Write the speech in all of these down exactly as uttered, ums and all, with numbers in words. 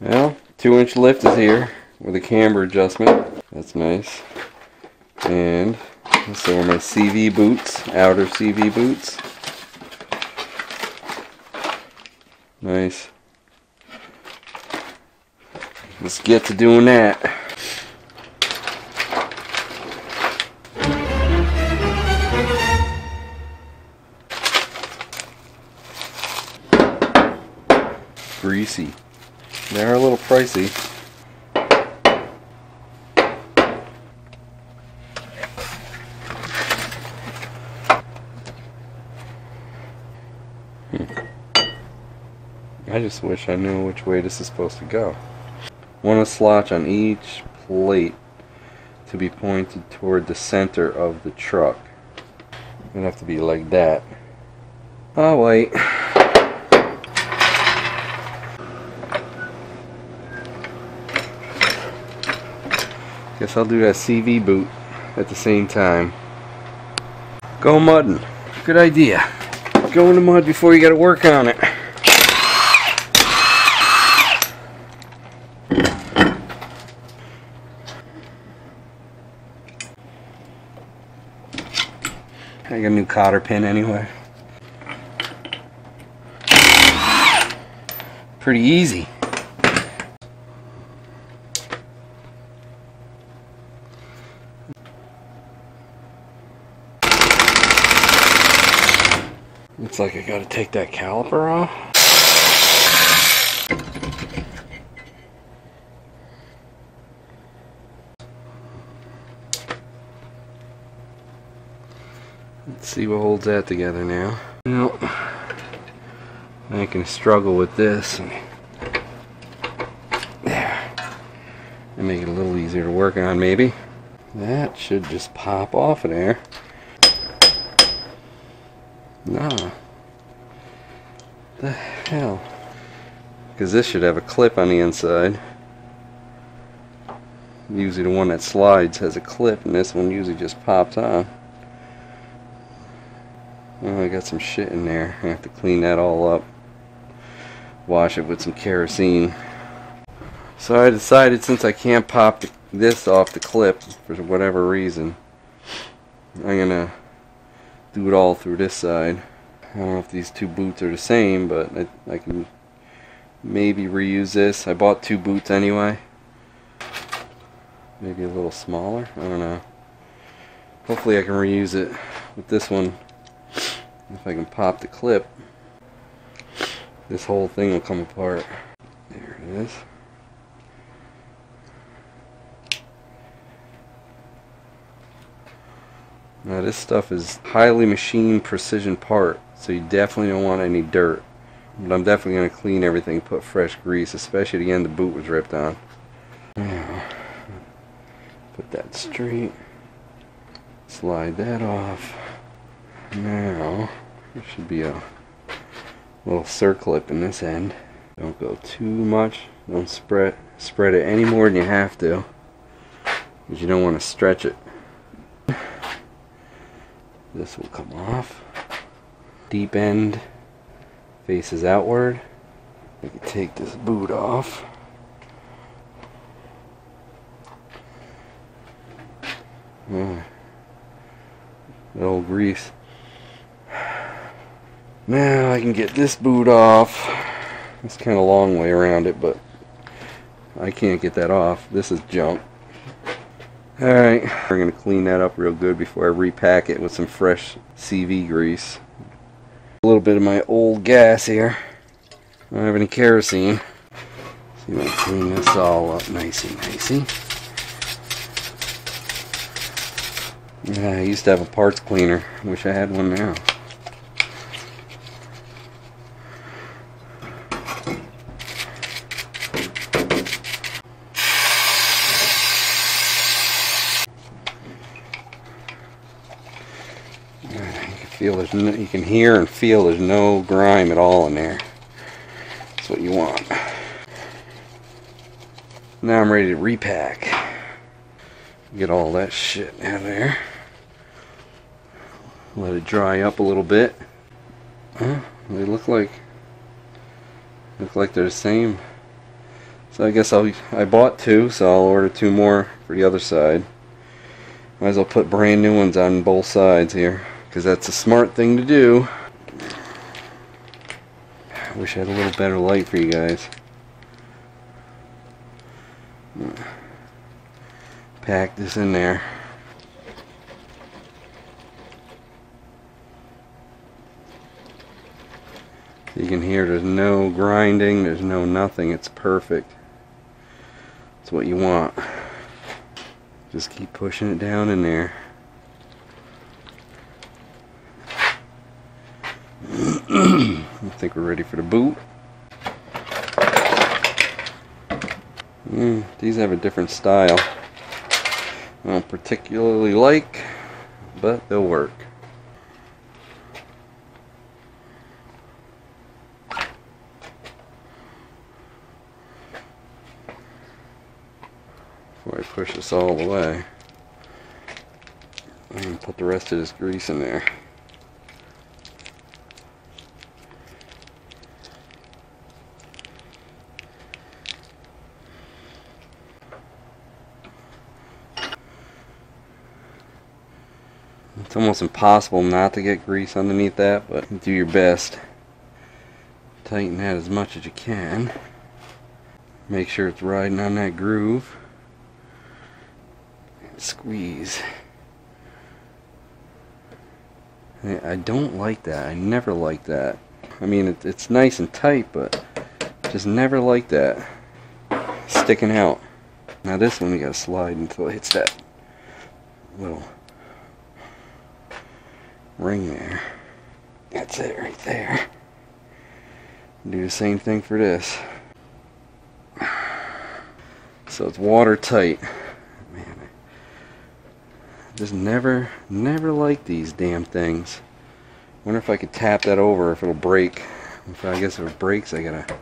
Well, two inch lift is here with a camber adjustment. That's nice. And so are my C V boots, outer C V boots. Nice. Let's get to doing that. Greasy. They are a little pricey. I just wish I knew which way this is supposed to go. I want a slotch on each plate to be pointed toward the center of the truck. It'd have to be like that. Oh wait. Guess I'll do that C V boot at the same time. Go mudding. Good idea. Go in the mud before you gotta work on it. I got a new cotter pin anyway. Pretty easy. Looks like I gotta take that caliper off. Let's see what holds that together now. Nope. I can struggle with this. And there. And make it a little easier to work on, maybe. That should just pop off of there. Nah. The hell? Because this should have a clip on the inside. Usually the one that slides has a clip, and this one usually just pops on. Oh, I got some shit in there. I have to clean that all up. Wash it with some kerosene. So I decided, since I can't pop the, this off the clip for whatever reason, I'm gonna do it all through this side. I don't know if these two boots are the same, but I, I can maybe reuse this. I bought two boots anyway. Maybe a little smaller. I don't know. Hopefully I can reuse it with this one. If I can pop the clip, this whole thing will come apart. There it is. Now this stuff is highly machined precision part, so you definitely don't want any dirt. But I'm definitely going to clean everything, put fresh grease, especially the end the boot was ripped on. Now, put that straight. Slide that off. Now, there should be a little circlip in this end. Don't go too much. Don't spread spread it any more than you have to, because you don't want to stretch it. This will come off. Deep end faces outward. We can take this boot off. Mm. That old grease. Now I can get this boot off. It's kind of a long way around it, but I can't get that off. This is junk. Alright, we're going to clean that up real good before I repack it with some fresh C V grease. A little bit of my old gas here. I don't have any kerosene. See if I can clean this all up nicey nicey. Yeah, I used to have a parts cleaner. Wish I had one now. Feel there's no, you can hear and feel there's no grime at all in there. That's what you want. Now I'm ready to repack. Get all that shit out of there. Let it dry up a little bit. Huh? They look like look like they're the same. So I guess I'll I bought two, so I'll order two more for the other side. Might as well put brand new ones on both sides here, because that's a smart thing to do. I wish I had a little better light for you guys. Pack this in there. You can hear there's no grinding, there's no nothing. It's perfect. It's what you want. Just keep pushing it down in there. I think we're ready for the boot. Mm, these have a different style. I don't particularly like, but they'll work. Before I push this all the way, I'm going to put the rest of this grease in there. It's almost impossible not to get grease underneath that, but do your best. Tighten that as much as you can. Make sure it's riding on that groove. Squeeze. I don't like that. I never like that. I mean, it, it's nice and tight, but just never like that. Sticking out. Now this one you gotta slide until it hits that little ring there. That's it right there. Do the same thing for this. So it's watertight. Just never, never like these damn things. Wonder if I could tap that over, if it'll break. If I guess if it breaks, I gotta.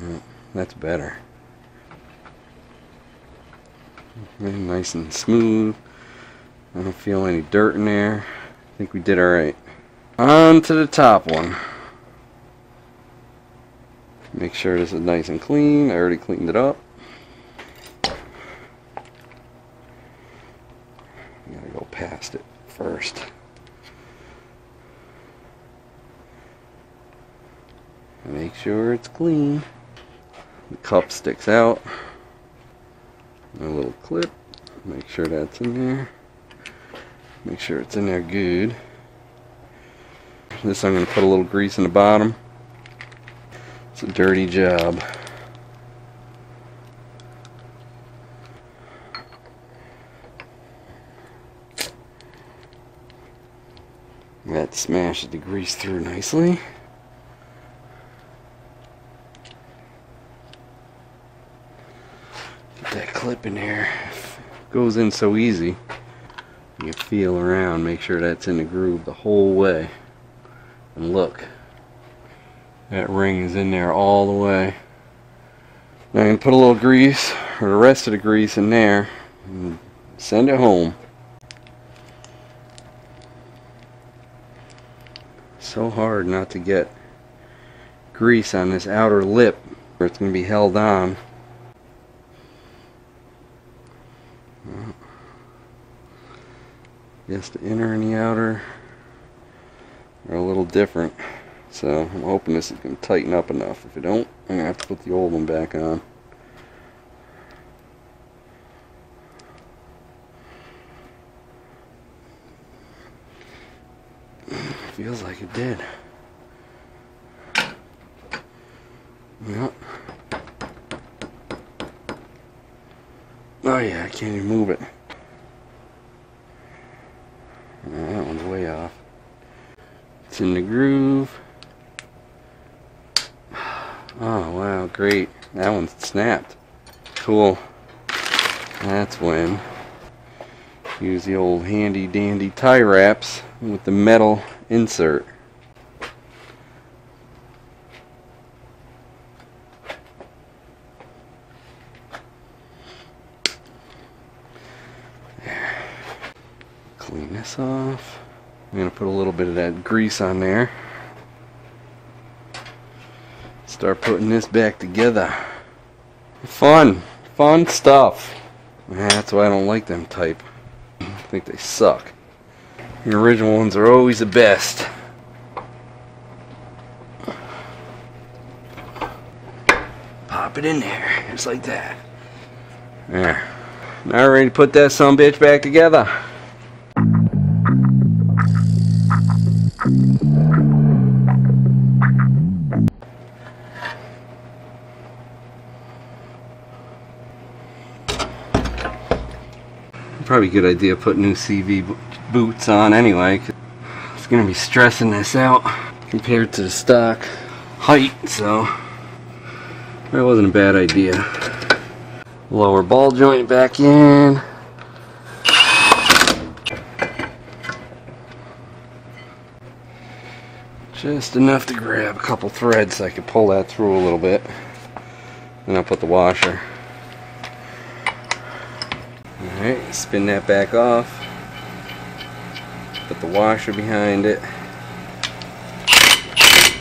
Yeah, that's better. Really nice and smooth. I don't feel any dirt in there. I think we did alright. On to the top one. Make sure this is nice and clean. I already cleaned it up. I'm gonna go past it first. Make sure it's clean. The cup sticks out. A little clip. Make sure that's in there. Make sure it's in there good. This I'm gonna put a little grease in the bottom. It's a dirty job. That smashes the grease through nicely. Get that clip in there. It goes in so easy. You feel around, make sure that's in the groove the whole way. And look. That ring is in there all the way. Now I'm going to put a little grease, or the rest of the grease in there, and send it home. So hard not to get grease on this outer lip where it's going to be held on. Yes, the inner and the outer are a little different. So I'm hoping this is going to tighten up enough. If it don't, I'm going to have to put the old one back on. Feels like it did. Yep. Oh yeah, I can't even move it. No, that one's way off. It's in the groove. Oh wow, great. That one snapped. Cool. That's when. Use the old handy dandy tie wraps with the metal insert. clean this off. I'm going to put a little bit of that grease on there. Start putting this back together. Fun. Fun stuff. That's why I don't like them type. I think they suck. The original ones are always the best. Pop it in there, just like that. There. Now we're ready to put that sumbitch back together. Probably a good idea to put new C V boots on anyway. It's going to be stressing this out compared to the stock height, so that wasn't a bad idea. Lower ball joint back in. Just enough to grab a couple threads so I could pull that through a little bit. Then I'll put the washer. Alright, spin that back off, put the washer behind it,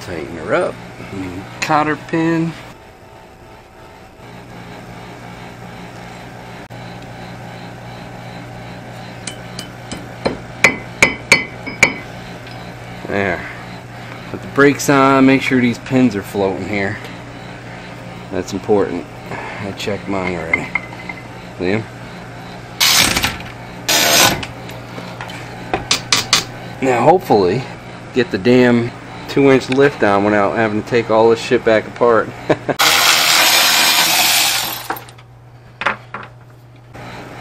tighten her up, cotter pin, there, put the brakes on, make sure these pins are floating here, that's important, I checked mine already, see them? Now hopefully get the damn two inch lift on without having to take all this shit back apart.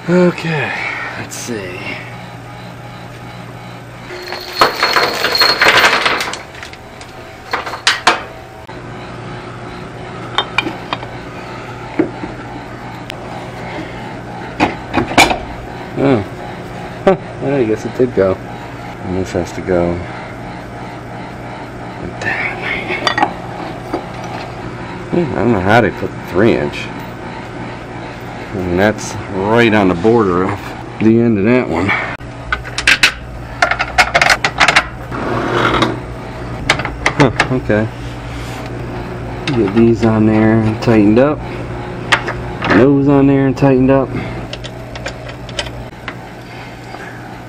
Okay, let's see. Oh, huh, I guess it did go. And this has to go like that. I don't know how they put the three inch. And that's right on the border of the end of that one. Huh, okay. Get these on there and tightened up. Those on there and tightened up.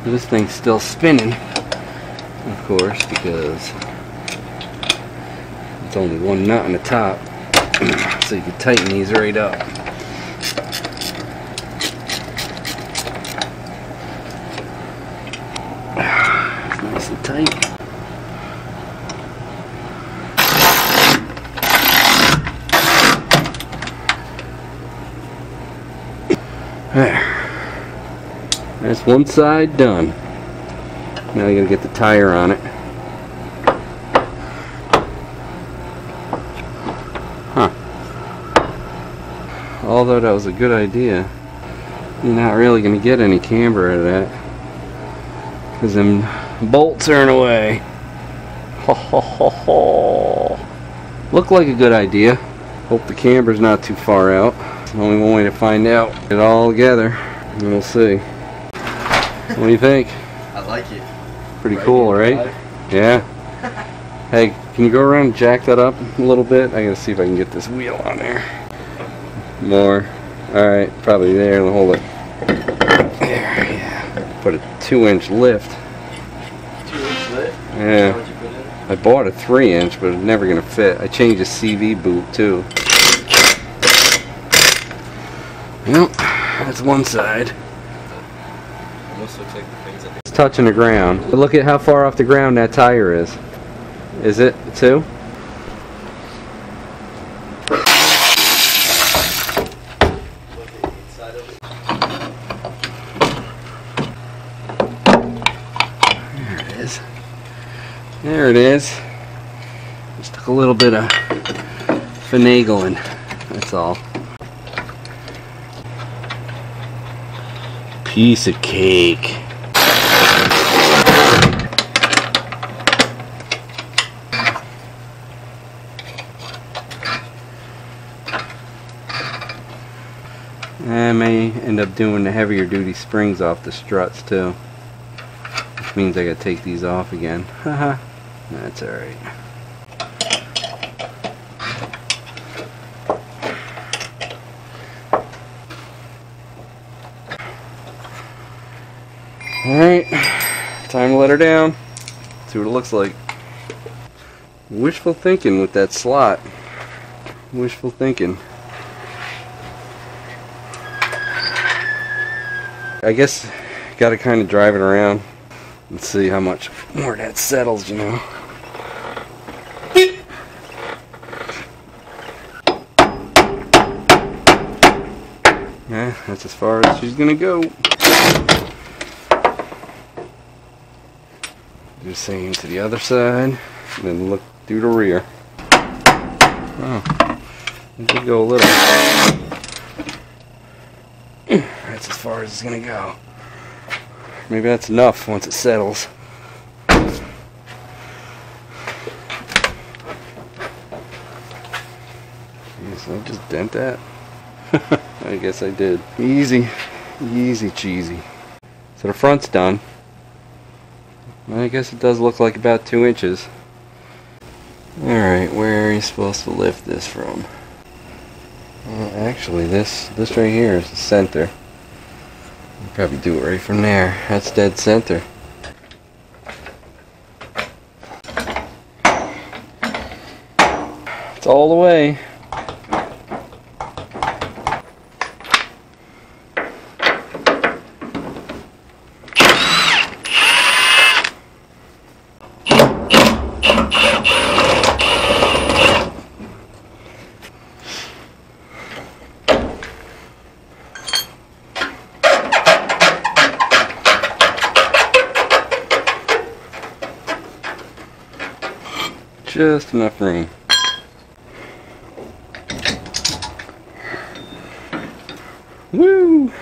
This thing's still spinning, of course, because it's only one nut on the top, so you can tighten these right up. It's nice and tight. That's one side done. Now you gotta get the tire on it. Huh. Although that was a good idea, you're not really gonna get any camber out of that. Because them bolts are in the way. Ho ho ho ho. Looked like a good idea. Hope the camber's not too far out. It's the only one way to find out. Get it all together and we'll see. What do you think? I like it. Pretty right cool, right? Life. Yeah. Hey, can you go around and jack that up a little bit? I gotta see if I can get this wheel on there. More. Alright, probably there. Hold it. There, yeah. Put a two inch lift. Two inch lift? Yeah. What did you put in? I bought a three inch, but it's never gonna fit. I changed a C V boot too. Yep, that's one side. Looks like the things that it's touching the ground. But look at how far off the ground that tire is. Is it two? There it is. There it is. Just took a little bit of finagling. That's all. Piece of cake. I may end up doing the heavier duty springs off the struts too. Which means I gotta take these off again. Haha. That's alright. Alright, time to let her down. See what it looks like. Wishful thinking with that slot. Wishful thinking. I guess gotta kind of drive it around and see how much more that settles, you know. Yeah, that's as far as she's gonna go. Do the same to the other side, and then look through the rear. Oh, it did go a little. That's as far as it's gonna go. Maybe that's enough once it settles. Yes, I just dent that. I guess I did. Easy, easy cheesy. So the front's done. I guess it does look like about two inches. Alright, where are you supposed to lift this from? Well, actually, this this right here is the center. You probably do it right from there. That's dead center. It's all the way. Just enough room. Woo!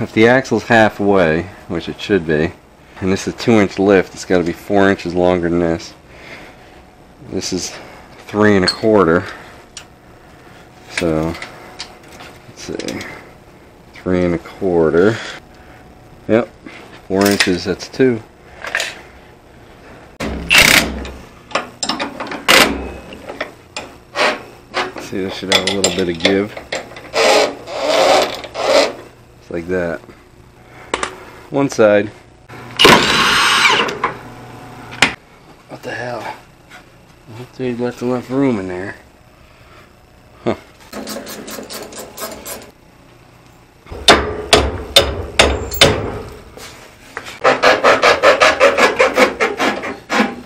If the axle's halfway, which it should be, and this is a two inch lift, it's got to be four inches longer than this. This is three and a quarter. So, let's see. Three and a quarter. Yep, four inches, that's two. See, this should have a little bit of give. Just like that. One side. What the hell? I hope they left enough room in there. Huh.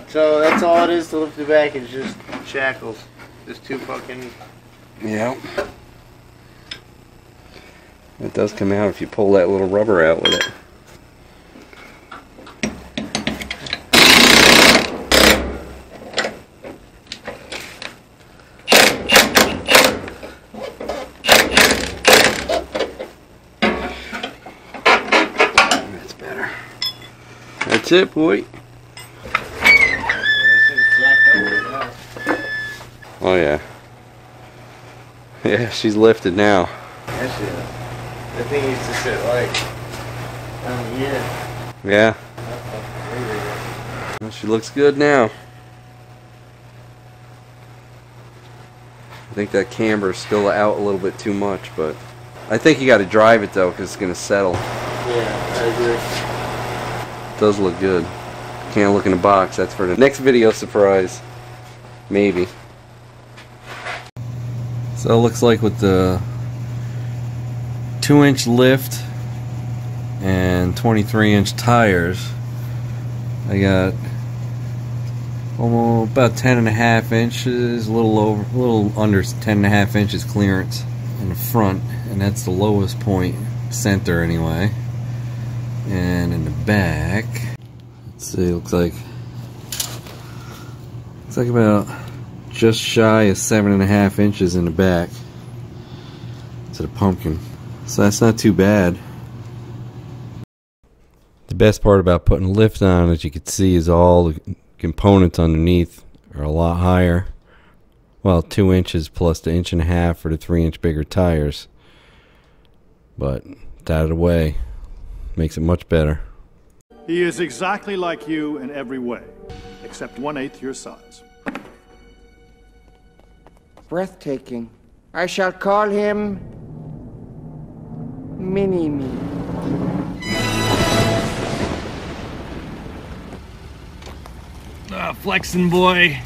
So that's all it is to lift the back, is just shackles. Just two fucking... Yeah. It does come out if you pull that little rubber out with it. That's better. That's it, boy. Oh yeah. Yeah, she's lifted now. That shit, that thing used to sit like down here. Yeah. Well, she looks good now. I think that camber's still out a little bit too much, but I think you got to drive it though, because it's gonna settle. Yeah, I agree. It does look good. Can't look in the box. That's for the next video surprise, maybe. So it looks like with the two inch lift and twenty-three inch tires, I got almost about ten and a half inches, a little over, a little under ten and a half inches clearance in the front, and that's the lowest point, center anyway. And in the back, let's see, looks like looks like about just shy of seven and a half inches in the back to the pumpkin, so that's not too bad. The best part about putting lift on, as you can see, is all the components underneath are a lot higher. Well, two inches plus the inch and a half for the three inch bigger tires, but it's out of the way, makes it much better. He is exactly like you in every way, except one-eighth your size. Breathtaking. I shall call him Mini-Me. Ah, flexin' boy.